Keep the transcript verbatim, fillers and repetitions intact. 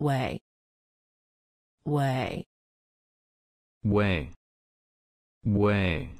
way, way, way, way.